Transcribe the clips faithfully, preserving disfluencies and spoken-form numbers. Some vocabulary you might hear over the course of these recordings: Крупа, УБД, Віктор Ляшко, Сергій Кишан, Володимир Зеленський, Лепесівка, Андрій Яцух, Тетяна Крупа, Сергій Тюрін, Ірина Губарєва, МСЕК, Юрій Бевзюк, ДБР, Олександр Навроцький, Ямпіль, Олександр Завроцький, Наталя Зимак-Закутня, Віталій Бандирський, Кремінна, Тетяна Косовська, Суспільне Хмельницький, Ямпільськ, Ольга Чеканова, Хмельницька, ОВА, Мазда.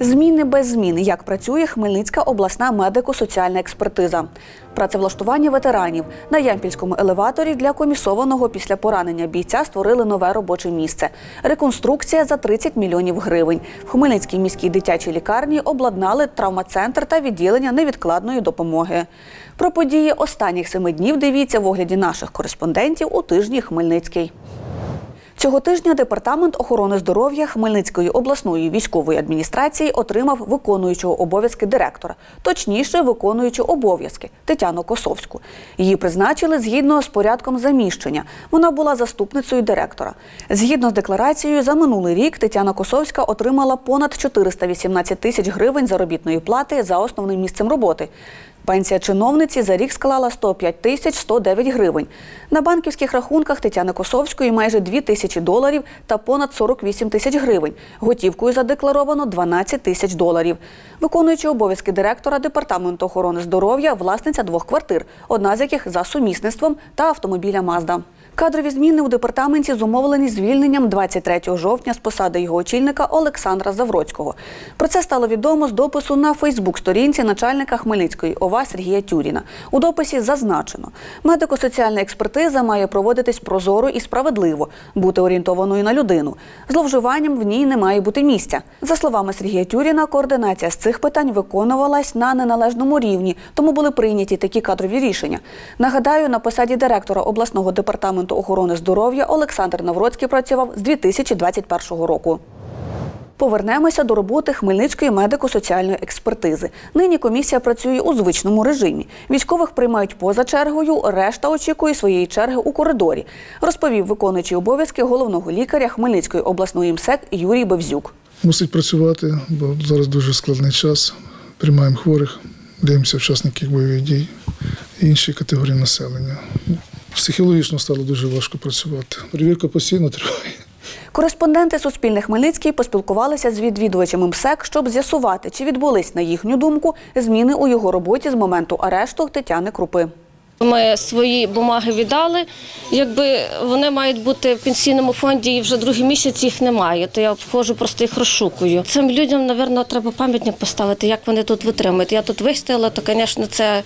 Зміни без змін. Як працює Хмельницька обласна медико-соціальна експертиза. Працевлаштування ветеранів. На Ямпільському елеваторі для комісованого після поранення бійця створили нове робоче місце. Реконструкція за тридцять мільйонів гривень. В Хмельницькій міській дитячій лікарні обладнали травмацентр та відділення невідкладної допомоги. Про події останніх семи днів дивіться в огляді наших кореспондентів у тижні Хмельницький. Цього тижня Департамент охорони здоров'я Хмельницької обласної військової адміністрації отримав виконуючого обов'язки директора, точніше виконуючу обов'язки Тетяну Косовську. Її призначили згідно з порядком заміщення. Вона була заступницею директора. Згідно з декларацією, за минулий рік Тетяна Косовська отримала понад чотириста вісімнадцять тисяч гривень заробітної плати за основним місцем роботи. Пенсія чиновниці за рік склала сто п'ять тисяч сто дев'ять гривень. На банківських рахунках Тетяни Косовської майже дві тисячі доларів та понад сорок вісім тисяч гривень. Готівкою задекларовано дванадцять тисяч доларів. Виконуючи обов'язки директора Департаменту охорони здоров'я – власниця двох квартир, одна з яких за сумісництвом, та автомобіля «Мазда». Кадрові зміни у департаменті зумовлені звільненням двадцять третього жовтня з посади його очільника Олександра Завроцького. Про це стало відомо з допису на фейсбук-сторінці начальника Хмельницької ОВА Сергія Тюріна. У дописі зазначено, медико-соціальна експертиза має проводитись прозоро і справедливо, бути орієнтованою на людину. Зловживанням в ній не має бути місця. За словами Сергія Тюріна, координація з цих питань виконувалась на неналежному рівні, тому були прийняті такі кадрові рішення. Нагадаю, на посаді директора обласного департаменту охорони здоров'я Олександр Навроцький працював з дві тисячі двадцять першого року. Повернемося до роботи Хмельницької медико-соціальної експертизи. Нині комісія працює у звичному режимі. Військових приймають поза чергою, решта очікує своєї черги у коридорі, розповів виконуючий обов'язки головного лікаря Хмельницької обласної МСЕК Юрій Бевзюк. Мусить працювати, бо зараз дуже складний час. Приймаємо хворих, дивимося учасників бойових дій і інші категорії населення. Психологічно стало дуже важко працювати. Перевірка постійно триває. Кореспонденти «Суспільне Хмельницький» поспілкувалися з відвідувачами МСЕК, щоб з'ясувати, чи відбулись, на їхню думку, зміни у його роботі з моменту арешту Тетяни Крупи. Ми свої бумаги віддали, якби вони мають бути в пенсійному фонді і вже другий місяць їх немає, то я обходжу, просто їх розшукую. Цим людям, мабуть, треба пам'ятник поставити, як вони тут витримують. Я тут вистояла, то, звісно, це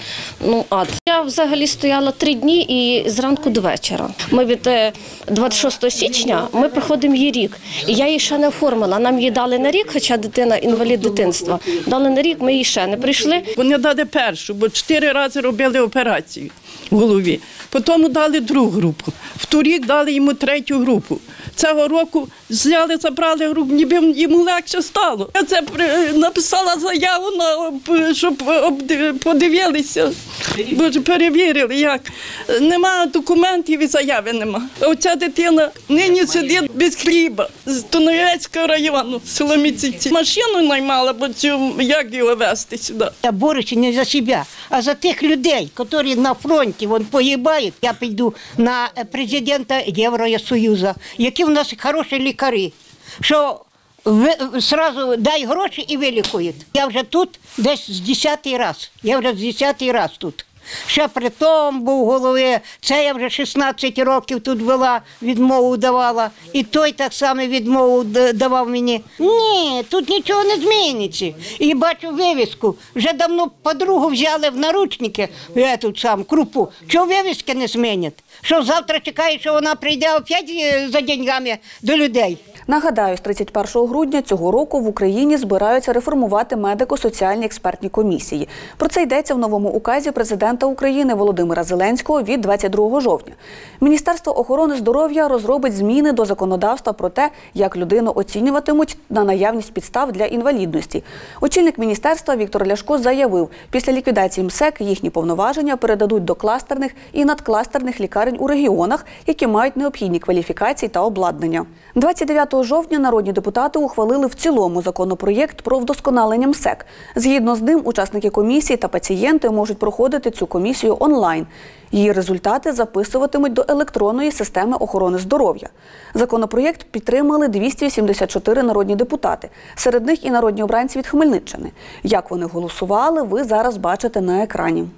ну, ад. Я взагалі стояла три дні і зранку до вечора. Ми від двадцять шостого січня ми проходимо її рік, і я її ще не оформила. Нам її дали на рік, хоча дитина інвалід дитинства. Дали на рік, ми її ще не прийшли. Вони дали першу, бо чотири рази робили операцію в голові. Потім дали другу групу, в торік дали йому третю групу. Цього року зняли, забрали групу, ніби йому легше стало. Я це написала заяву, щоб подивилися, перевірили, як. Нема документів і заяви нема. Оця дитина нині сидить без хліба, з Тонецького району, село Міціці. Машину наймала, бо цю, як його везти сюди. Я борюся не за себе, а за тих людей, які на фронті погибають. Я піду на президента Євросоюзу, які в нас хороші лікарі, що одразу дай гроші і вилікують. Я вже тут десь з десятий раз, я вже з десятий раз тут. Ще при тому був голови, це я вже шістнадцять років тут була, відмову давала. І той так само відмову давав мені. Ні, тут нічого не зміниться. І бачу вивіску, вже давно подругу взяли в наручники, я тут сам, Крупу. Чого вивіски не змінять? Що завтра чекає, що вона прийде опять за деньгами до людей? Нагадаю, з тридцять першого грудня цього року в Україні збираються реформувати медико-соціальні експертні комісії. Про це йдеться в новому указі президента України Володимира Зеленського від двадцять другого жовтня. Міністерство охорони здоров'я розробить зміни до законодавства про те, як людину оцінюватимуть на наявність підстав для інвалідності. Очільник міністерства Віктор Ляшко заявив, після ліквідації МСЕК їхні повноваження передадуть до кластерних і надкластерних лікарень у регіонах, які мають необхідні кваліфікації та обладнання. двадцять дев'ятого жовтня народні депутати ухвалили в цілому законопроєкт про вдосконалення МСЕК. Згідно з ним, учасники комісії та пацієнти можуть проходити цю комісію онлайн. Її результати записуватимуть до електронної системи охорони здоров'я. Законопроєкт підтримали двісті сімдесят чотири народні депутати. Серед них і народні обранці від Хмельниччини. Як вони голосували, ви зараз бачите на екрані.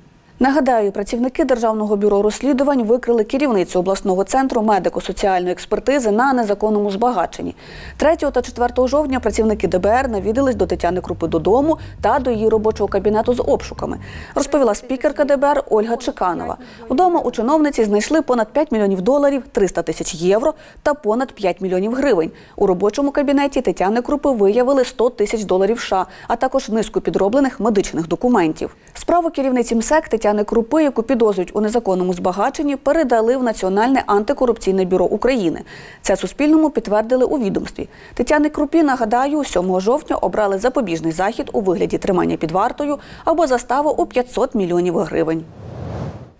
Нагадаю, працівники Державного бюро розслідувань викрили керівницю обласного центру медико-соціальної експертизи на незаконному збагаченні. третього та четвертого жовтня працівники ДБР навідались до Тетяни Крупи додому та до її робочого кабінету з обшуками, розповіла спікерка ДБР Ольга Чеканова. Вдома у чиновниці знайшли понад п'ять мільйонів доларів, триста тисяч євро та понад п'ять мільйонів гривень. У робочому кабінеті Тетяни Крупи виявили сто тисяч доларів США, а також низку підроблених медичних документів. Справу керівниці МСЕК Тетяни Крупи, яку підозрюють у незаконному збагаченні, передали в Національне антикорупційне бюро України. Це Суспільному підтвердили у відомстві. Тетяни Крупі, нагадаю, сьомого жовтня обрали запобіжний захід у вигляді тримання під вартою або заставу у п'ятсот мільйонів гривень.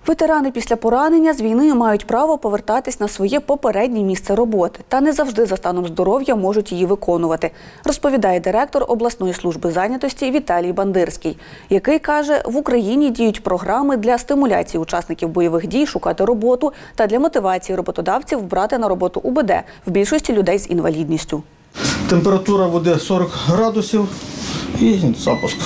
Ветерани після поранення з війни мають право повертатись на своє попереднє місце роботи та не завжди за станом здоров'я можуть її виконувати, розповідає директор обласної служби зайнятості Віталій Бандирський, який каже, в Україні діють програми для стимуляції учасників бойових дій шукати роботу та для мотивації роботодавців брати на роботу УБД в більшості людей з інвалідністю. Температура води сорок градусів і запуск.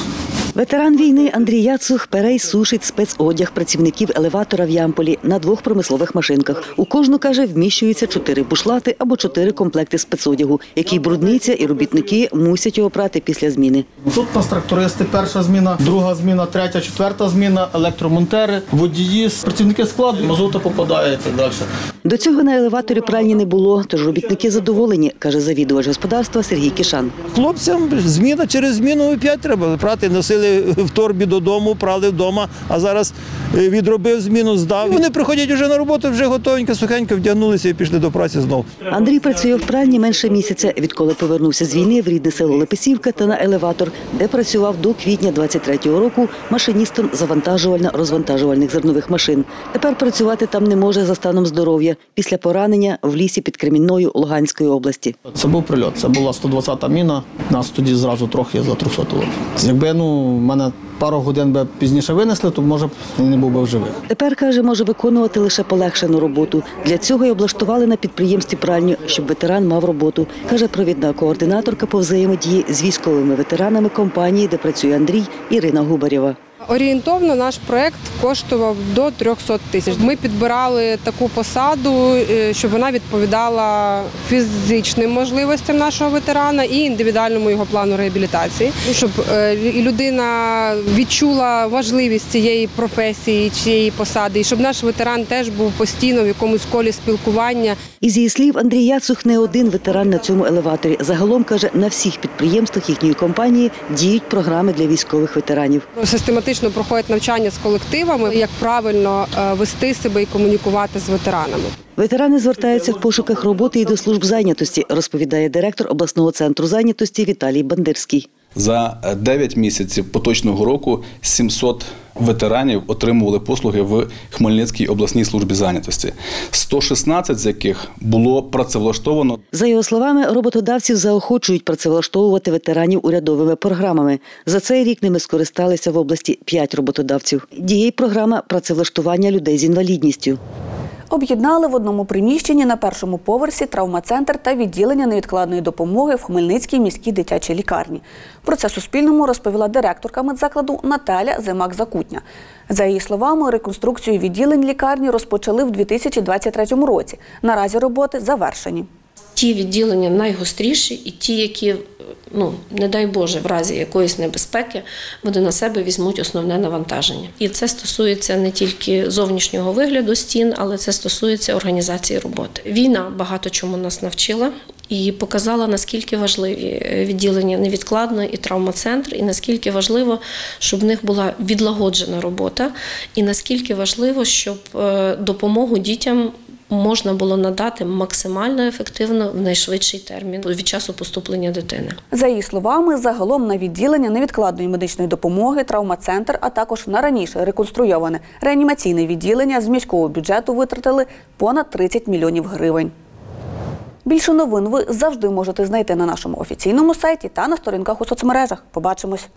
Ветеран війни Андрій Яцух пересушить спецодяг працівників елеватора в Ямполі на двох промислових машинках. У кожну, каже, вміщується чотири бушлати або чотири комплекти спецодягу, який брудниця і робітники мусять його прати після зміни. Тут у нас трактористи, перша зміна, друга зміна, третя, четверта зміна, електромонтери, водії, працівники складу, мазута попадає і далі. До цього на елеваторі пральні не було, тож робітники задоволені, каже завідувач господарства Сергій Кишан. Хлопцям зміна через зміну і п'ять треба прати, носили в торбі додому, прали вдома, а зараз відробив зміну, здав. Вони приходять вже на роботу, вже готовенько, сухенько вдягнулися і пішли до праці знов. Андрій працює в пральні менше місяця, відколи повернувся з війни в рідне село Лепесівка та на елеватор, де працював до квітня двадцять третього року машиністом завантажувально-розвантажувальних зернових машин. Тепер працювати там не може за станом здоров'я після поранення в лісі під Кремінною Луганської області. Це був прильот, це була сто двадцята міна, нас тоді зразу трохи затрусотило. Якби, ну, У мене пару годин би пізніше винесли, то, може, не був би в живих. Тепер, каже, може виконувати лише полегшену роботу. Для цього й облаштували на підприємстві пральню, щоб ветеран мав роботу, каже провідна координаторка по взаємодії з військовими ветеранами компанії, де працює Андрій, Ірина Губарєва. Орієнтовно наш проєкт коштував до трьохсот тисяч. Ми підбирали таку посаду, щоб вона відповідала фізичним можливостям нашого ветерана і індивідуальному його плану реабілітації, щоб людина відчула важливість цієї професії, цієї посади, і щоб наш ветеран теж був постійно в якомусь колі спілкування. Із її слів, Андрій Яцух не один ветеран на цьому елеваторі. Загалом, каже, на всіх підприємствах їхньої компанії діють програми для військових ветеранів. Систематично проходять навчання з колективами, як правильно вести себе і комунікувати з ветеранами. Ветерани звертаються в пошуках роботи і до служб зайнятості, розповідає директор обласного центру зайнятості Віталій Бандирський. За дев'ять місяців поточного року сімсот ветеранів отримували послуги в Хмельницькій обласній службі зайнятості, сто шістнадцять з яких було працевлаштовано. За його словами, роботодавців заохочують працевлаштовувати ветеранів урядовими програмами. За цей рік ними скористалися в області п'ять роботодавців. Діє й програма працевлаштування людей з інвалідністю. Об'єднали в одному приміщенні на першому поверсі травмацентр та відділення невідкладної допомоги в Хмельницькій міській дитячій лікарні. Про це Суспільному розповіла директорка медзакладу Наталя Зимак-Закутня. За її словами, реконструкцію відділень лікарні розпочали в дві тисячі двадцять третьому році. Наразі роботи завершені. Ті відділення найгостріші і ті, які, ну, не дай Боже, в разі якоїсь небезпеки, вони на себе візьмуть основне навантаження. І це стосується не тільки зовнішнього вигляду стін, але це стосується організації роботи. Війна багато чому нас навчила і показала, наскільки важливі відділення невідкладної і травмоцентр, і наскільки важливо, щоб в них була відлагоджена робота, і наскільки важливо, щоб допомогу дітям можна було надати максимально ефективно в найшвидший термін від часу поступлення дитини. За її словами, загалом на відділення невідкладної медичної допомоги, травмацентр, а також на раніше реконструйоване реанімаційне відділення з міського бюджету витратили понад тридцять мільйонів гривень. Більше новин ви завжди можете знайти на нашому офіційному сайті та на сторінках у соцмережах. Побачимось!